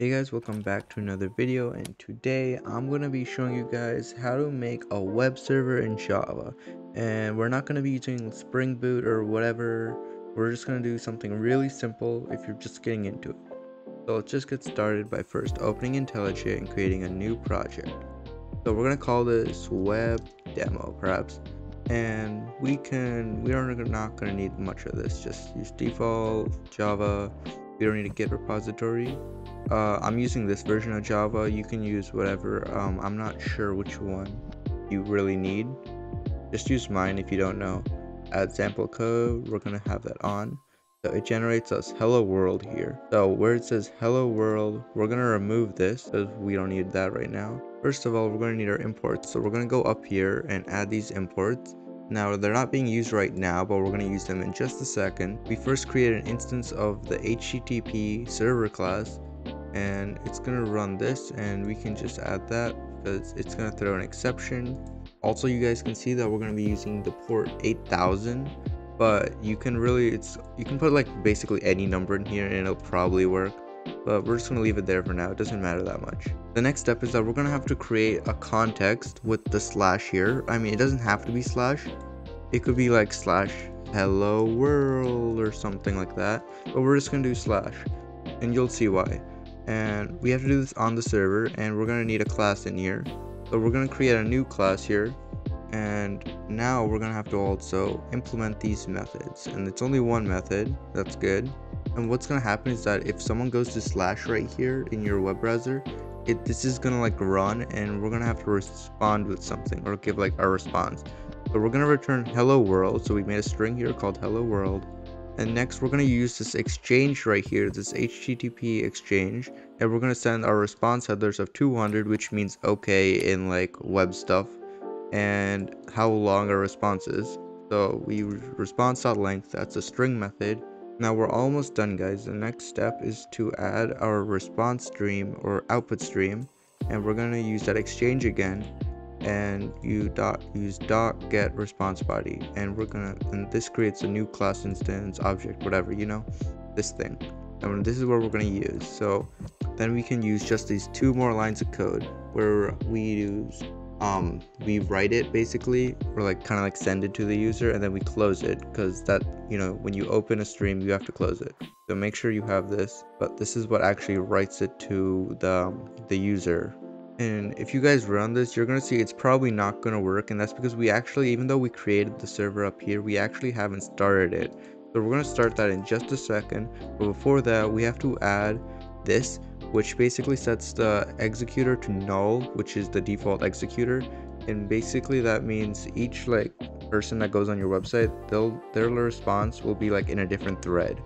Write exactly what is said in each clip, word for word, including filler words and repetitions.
Hey guys, welcome back to another video, and today I'm going to be showing you guys how to make a web server in Java. And we're not going to be using Spring Boot or whatever. We're just going to do something really simple if you're just getting into it. So let's just get started by first opening IntelliJ and creating a new project. So we're going to call this web demo perhaps, and we can we are not going to need much of this. Just use default Java. We don't need a Git repository. Uh, I'm using this version of Java. You can use whatever. Um, I'm not sure which one you really need. Just use mine if you don't know. Add sample code. We're going to have that on. So it generates us hello world here. So where it says hello world, we're going to remove this because we don't need that right now. First of all, we're going to need our imports. So we're going to go up here and add these imports. Now they're not being used right now, but we're going to use them in just a second. We first create an instance of the H T T P server class. And it's going to run this, and we can just add that because it's going to throw an exception. Also, you guys can see that we're going to be using the port eight thousand, but you can really it's you can put like basically any number in here and it'll probably work, but we're just going to leave it there for now. It doesn't matter that much. The next step is that we're going to have to create a context with the slash here. I mean, it doesn't have to be slash. It could be like slash hello world or something like that, but we're just going to do slash, and you'll see why. And we have to do this on the server, and we're going to need a class in here. So we're going to create a new class here, and now we're going to have to also implement these methods. And it's only one method, that's good. And what's going to happen is that if someone goes to slash right here in your web browser, it this is going to like run, and we're going to have to respond with something or give like our response. So we're going to return hello world. So we made a string here called hello world. And next we're going to use this exchange right here, this H T T P exchange, and we're going to send our response headers of two hundred, which means okay in like web stuff, and how long our response is. So we response.length, that's a string method. Now we're almost done, guys. The next step is to add our response stream or output stream, and we're going to use that exchange again, and you dot use dot get response body, and we're gonna and this creates a new class instance, object, whatever, you know, this thing. And this is what we're gonna use. So then we can use just these two more lines of code where we use um we write it basically, or like kind of like send it to the user, and then we close it, because that, you know, when you open a stream you have to close it. So make sure you have this, but this is what actually writes it to the the user. And if you guys run this, you're going to see it's probably not going to work, and that's because we actually, even though we created the server up here, we actually haven't started it. So we're going to start that in just a second, but before that we have to add this, which basically sets the executor to null, which is the default executor. And basically that means each like person that goes on your website, they'll their response will be like in a different thread,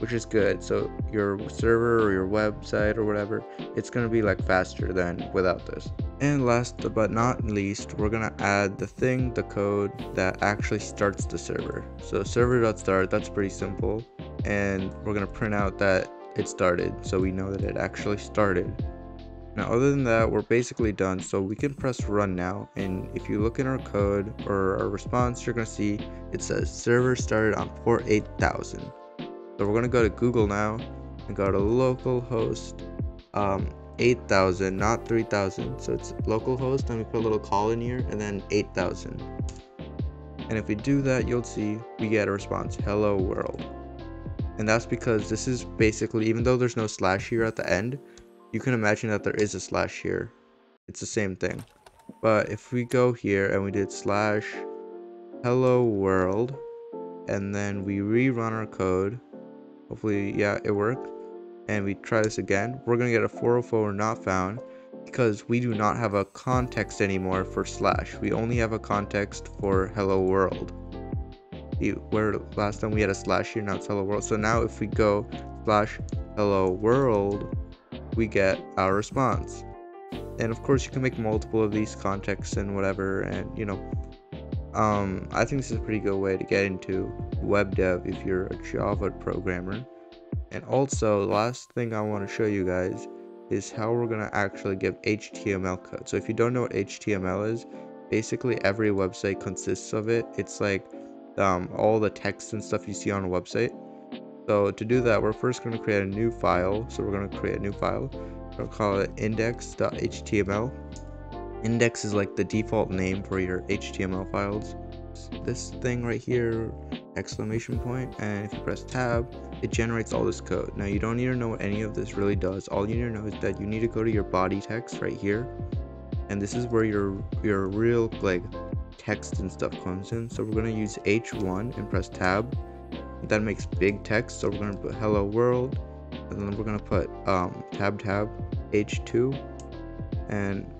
which is good. So your server or your website or whatever, it's going to be like faster than without this. And last but not least, we're going to add the thing, the code that actually starts the server. So server.start, that's pretty simple, and we're going to print out that it started, so we know that it actually started. Now other than that, we're basically done, so we can press run now. And if you look in our code or our response, you're going to see it says server started on port eight thousand. So we're going to go to Google now and go to localhost um, eight thousand, not three thousand. So it's localhost, and we put a little call in here, and then eight thousand. And if we do that, you'll see we get a response, hello world. And that's because this is basically, even though there's no slash here at the end, you can imagine that there is a slash here. It's the same thing. But if we go here and we did slash hello world, and then we rerun our code, hopefully, yeah, it worked, and we try this again, we're gonna get a four oh four not found, because we do not have a context anymore for slash. We only have a context for hello world, where last time we had a slash here, now it's hello world. So now if we go slash hello world, we get our response. And of course you can make multiple of these contexts and whatever, and you know, Um, I think this is a pretty good way to get into web dev if you're a Java programmer. And also, the last thing I want to show you guys is how we're going to actually give H T M L code. So if you don't know what H T M L is, basically every website consists of it. It's like um, all the text and stuff you see on a website. So to do that, we're first going to create a new file. So we're going to create a new file. We'll call it index dot H T M L. Index is like the default name for your H T M L files. This thing right here, exclamation point, and if you press tab, it generates all this code. Now you don't need to know what any of this really does. All you need to know is that you need to go to your body text right here, and this is where your your real like text and stuff comes in. So we're going to use H one and press tab. That makes big text, so we're going to put hello world, and then we're going to put um tab tab H two, and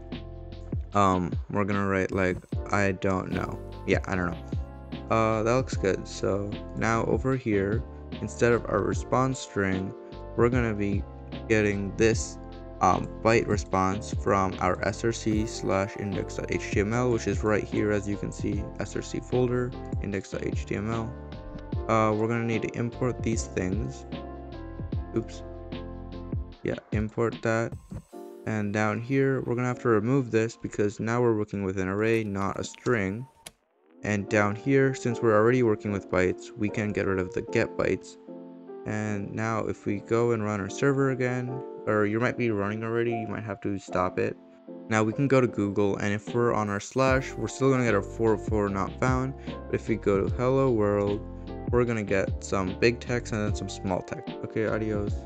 um we're going to write like I don't know. Yeah, I don't know. Uh, that looks good. So now over here, instead of our response string, we're going to be getting this um, byte response from our src slash index dot H T M L, which is right here, as you can see, src folder, index dot H T M L. Uh, we're going to need to import these things. Oops. Yeah, import that. And down here, we're going to have to remove this because now we're working with an array, not a string. And down here, since we're already working with bytes, we can get rid of the get bytes. And now if we go and run our server again, or you might be running already, you might have to stop it. Now we can go to Google, and if we're on our slash, we're still going to get our four oh four not found. But if we go to hello world, we're going to get some big text and then some small text. Okay, adios.